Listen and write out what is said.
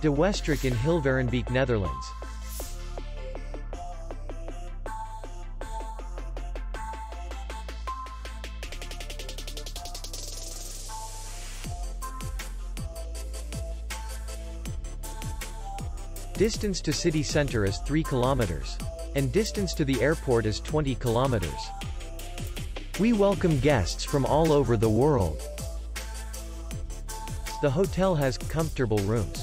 De Westrik in Hilvarenbeek, Netherlands. Distance to city center is 3 kilometers. And distance to the airport is 20 kilometers. We welcome guests from all over the world. The hotel has comfortable rooms,